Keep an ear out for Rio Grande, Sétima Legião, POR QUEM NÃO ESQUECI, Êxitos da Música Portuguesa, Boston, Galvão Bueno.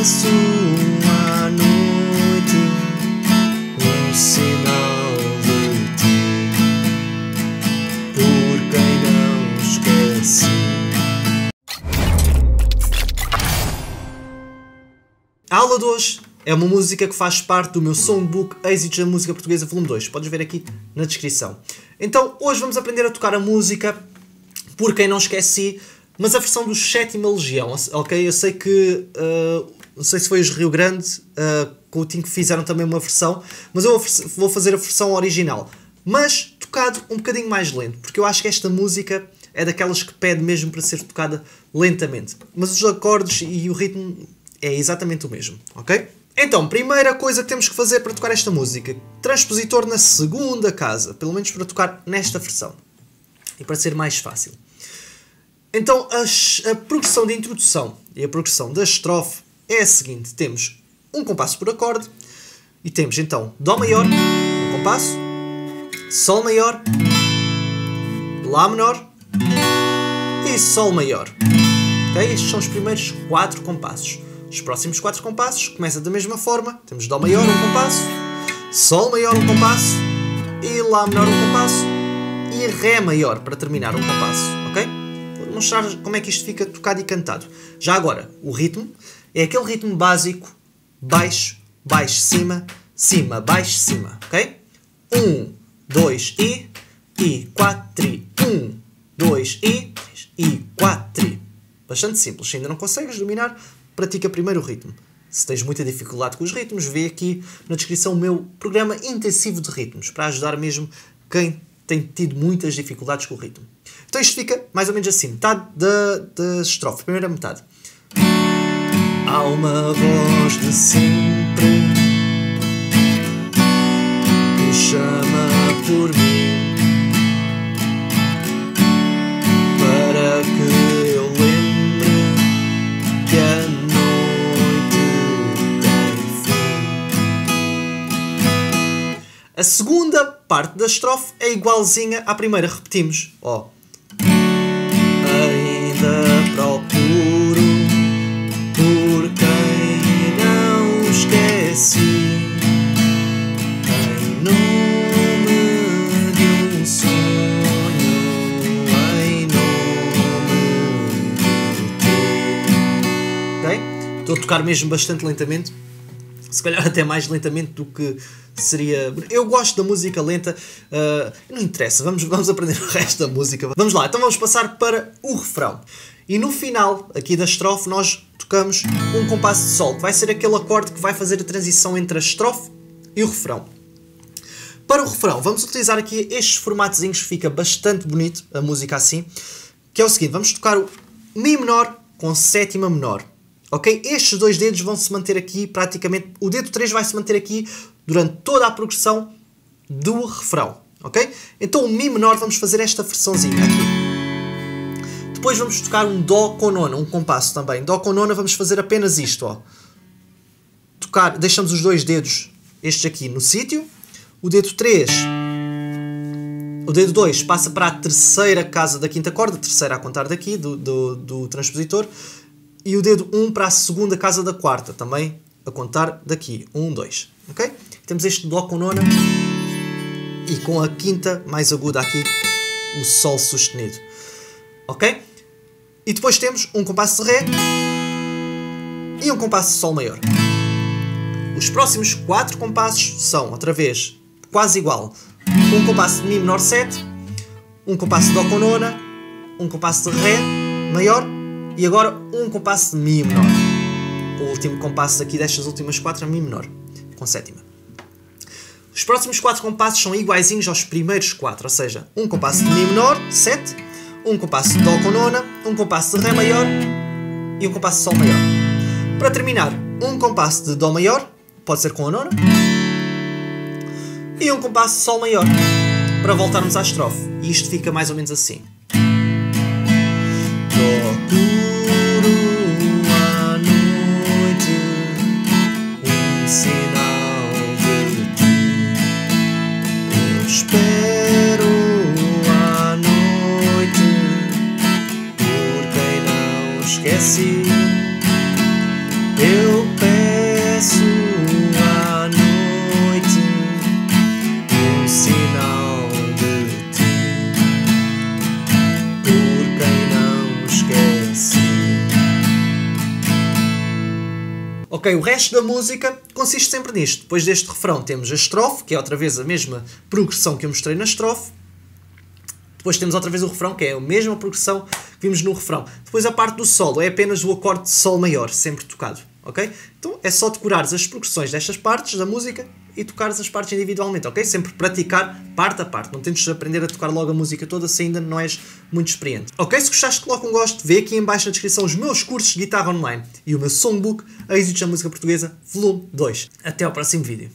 aparece uma noite, um sinal de ti, por quem não esqueci. A aula de hoje é uma música que faz parte do meu songbook Êxitos da Música Portuguesa Volume 2. Podes ver aqui na descrição. Então, hoje vamos aprender a tocar a música Por Quem Não Esqueci, mas a versão do Sétima Legião, ok? Eu sei que, não sei se foi os Rio Grande, Coutinho, que fizeram também uma versão, mas eu vou fazer a versão original, mas tocado um bocadinho mais lento, porque eu acho que esta música é daquelas que pede mesmo para ser tocada lentamente. Mas os acordes e o ritmo é exatamente o mesmo, ok? Então, primeira coisa que temos que fazer para tocar esta música, transpositor na segunda casa, pelo menos para tocar nesta versão, e para ser mais fácil. Então, a progressão de introdução e a progressão da estrofe é a seguinte. Temos um compasso por acorde e temos então Dó maior, um compasso, Sol maior, Lá menor e Sol maior. Okay? Estes são os primeiros 4 compassos. Os próximos 4 compassos começam da mesma forma. Temos Dó maior, um compasso, Sol maior, um compasso e Lá menor, um compasso e Ré maior para terminar um compasso. Ok? Mostrar como é que isto fica tocado e cantado. Já agora, o ritmo é aquele ritmo básico, baixo, baixo, cima, cima, baixo, cima, ok? 1, 2 e 4, 1, 2 e 4. Bastante simples. Se ainda não consegues dominar, pratica primeiro o ritmo. Se tens muita dificuldade com os ritmos, vê aqui na descrição o meu programa intensivo de ritmos, para ajudar mesmo quem tem tido muitas dificuldades com o ritmo. Então isto fica mais ou menos assim, metade da estrofe, primeira metade. Há uma voz de sempre que chama por mim, para que eu lembre que a noite tem fim. A segunda parte da estrofe é igualzinha à primeira, repetimos. Ó. Oh. Procuro por quem não esqueci, em nome de um sonho, em nome de ti. Ok? Estou a tocar mesmo bastante lentamente, se calhar até mais lentamente do que seria. Eu gosto da música lenta, não interessa, vamos aprender o resto da música. Vamos lá, então vamos passar para o refrão. E no final aqui da estrofe nós tocamos um compasso de sol, que vai ser aquele acorde que vai fazer a transição entre a estrofe e o refrão. Para o refrão vamos utilizar aqui estes formatozinhos, fica bastante bonito a música assim, que é o seguinte, vamos tocar o Mi menor com sétima menor, ok? Estes dois dedos vão se manter aqui praticamente, o dedo 3 vai se manter aqui durante toda a progressão do refrão, ok? Então o Mi menor vamos fazer esta versãozinha aqui. Depois vamos tocar um Dó com nona, um compasso também. Dó com nona vamos fazer apenas isto, ó. Tocar, deixamos os dois dedos, estes aqui, no sítio. O dedo 3, o dedo 2 passa para a terceira casa da quinta corda, terceira a contar daqui, do transpositor. E o dedo 1 para a segunda casa da quarta, também a contar daqui. 1, 2, ok? Temos este Dó com nona e com a quinta mais aguda aqui, o Sol sustenido, ok? E depois temos um compasso de Ré e um compasso de Sol maior. Os próximos 4 compassos são, outra vez, quase igual. Um compasso de Mi menor 7, um compasso de Dó com nona, um compasso de Ré maior e agora um compasso de Mi menor. O último compasso aqui destas últimas 4 é Mi menor, com sétima. Os próximos 4 compassos são iguaizinhos aos primeiros 4, ou seja, um compasso de Mi menor 7, um compasso de Dó com nona, um compasso de Ré maior e um compasso de Sol maior. Para terminar, um compasso de Dó maior, pode ser com a nona, e um compasso de Sol maior, para voltarmos à estrofe. E isto fica mais ou menos assim. Eu Ok, o resto da música consiste sempre nisto. Depois deste refrão temos a estrofe, que é outra vez a mesma progressão que eu mostrei na estrofe. Depois temos outra vez o refrão, que é a mesma progressão que vimos no refrão. Depois a parte do solo, é apenas o acorde de sol maior, sempre tocado. Ok? Então é só decorares as progressões destas partes da música e tocares as partes individualmente. Ok? Sempre praticar parte a parte. Não tentes aprender a tocar logo a música toda se ainda não és muito experiente. Ok? Se gostaste, coloca um gosto. Vê aqui em baixo na descrição os meus cursos de guitarra online e o meu songbook, Êxitos da Música Portuguesa, volume 2. Até ao próximo vídeo.